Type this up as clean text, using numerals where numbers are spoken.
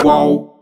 Qual